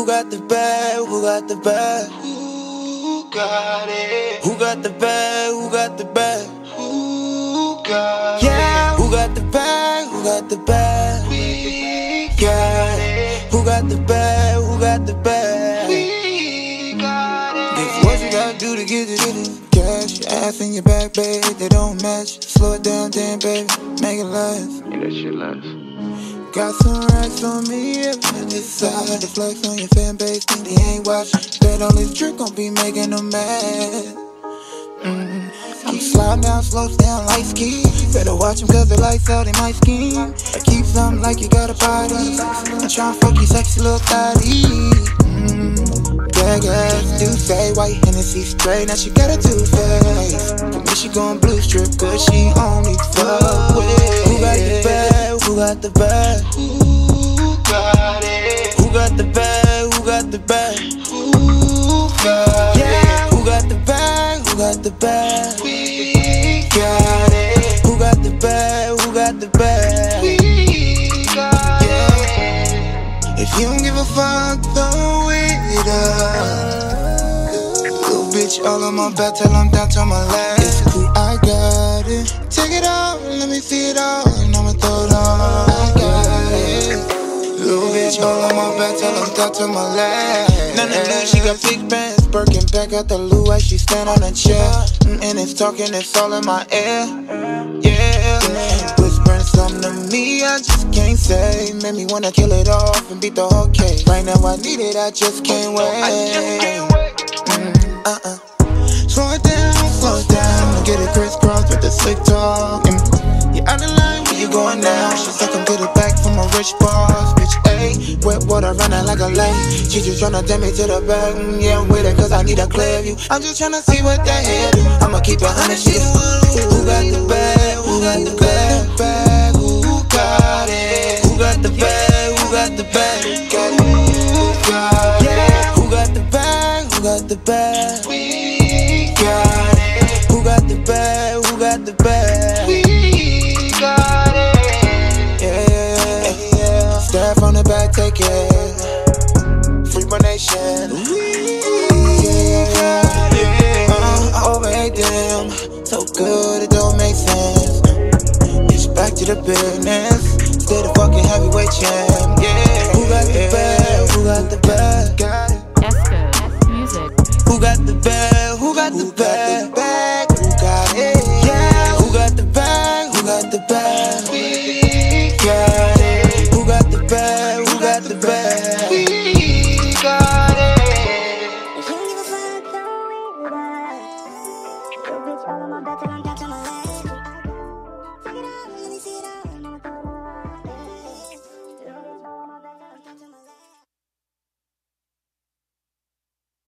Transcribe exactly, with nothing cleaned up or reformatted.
Who got the bag? Who got the bag? Who got it? Who got the bag? Who got the bag? Who got yeah. it? Who got the bag? Who got the bag? We got it. Who got the bag? Who got the bag? We got it. What you gotta do to get it in it? Cash, ass in your back, babe. They don't match. Slow it down, damn, baby. Make it last. Yeah, that shit last. Got some racks on me, yeah, this side. The flex on your fan base, think they ain't watching. Bet all this drink gon' be making them mad. Mm. I'm sliding down, slopes down like ski. Better watch them cause the lights out, they might scheme. I keep something like you got a body. I'm tryna fuck you sexy little thotty. Mm. Yeah, yeah, do say white Hennessy straight. Now she got a two-face. For me, she gon' blue strip cause she only fuck with. Who got the bag? Who got the bag? Who got it? Who got the bag? Who got the bag? Who got yeah. it? Who got the bag? Who got the bag? We got it. Who got the bag? Who got the bag? We got yeah. it. If you don't give a fuck, throw it up. Little bitch, all on my back till I'm down to my last. I got it. Take it off, let me see it all. I got it. Little bitch all on my back till I'm down to my last. None of them, she got big bands. Birkin back out the loo while she stand on a chair. And it's talking, it's all in my ear. Yeah, whispering something to me I just can't say. Made me wanna kill it off and beat the whole case. Right now I need it, I just can't wait. Mm, uh-uh. Slow it down, slow it down. Don't get it crisscrossed with the sick talk. You're out of line. You going down, she's like I'm good back from a rich boss, bitch, ayy. Wet water running like a lake, she just tryna take me to the back, mm, yeah, I'm with it cause I need a clear view. I'm just tryna see what the hell do, I'ma keep it one hundred shit. Who got the bag, who got the bag, who got it? Who got the bag, who got the bag, who got it? Who got the bag, who got the bag, we got it. Who got the bag, who got the bag, we got it. Staff on the back, take it. Free my nation. Yeah, yeah. Uh, I overate them. So good, it don't make sense. It's back to the business. Stay the fucking heavyweight champ.